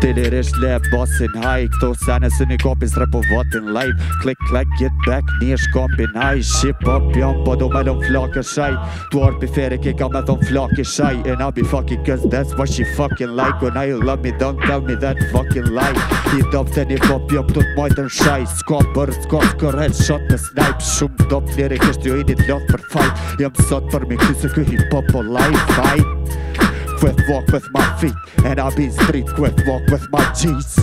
Daily rich lab boss in high. Kto sanja se ne kopi srepovatin live. Click click get back nish kombinaj. Ship up jam pa do me lom flak e shaj. Tu arpi feri kika me thon flak e shaj. And I be fucking cause that's what she fucking like. When I love me don't tell me that fucking lie. I dop se ne pop jam tut majtën shaj. Ska bërë ska skër headshot me snipe. Shumë dop lirikisht ju init lot për fight. Jam sot për mi kuse kë hip hop o life fight. Quick walk with my feet, and I'll be street. Quick walk with my G's.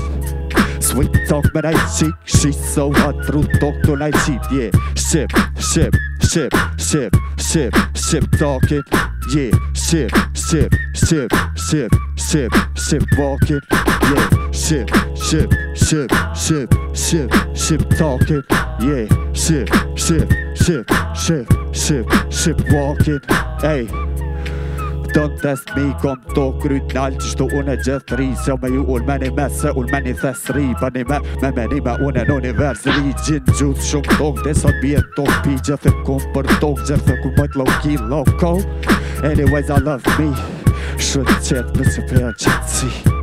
Sweet talk, man, I cheek. She's so hot, through talk tonight, cheap. Yeah, ship, ship, ship, ship, ship, ship talking. Yeah, ship, ship, ship, ship, ship, ship walking. Yeah, ship, ship, ship, ship, ship, ship talking. Yeah, ship, ship, ship, ship, ship, ship walking. Hey. Don't test me, kom to kryt nalë qështu une gjithë ri. Se me ju unë meni me, se unë meni thesri. Bani me, me meni me une në univers ri. Gjinë gjutë shumë tokë, dhe sot bje tokë. Pi gjithë e kumë për tokë, gjithë e kumë bëjt low-key, low-ko. Anyways, I love me. Shëtë qëtë nësë prejë qëtësi.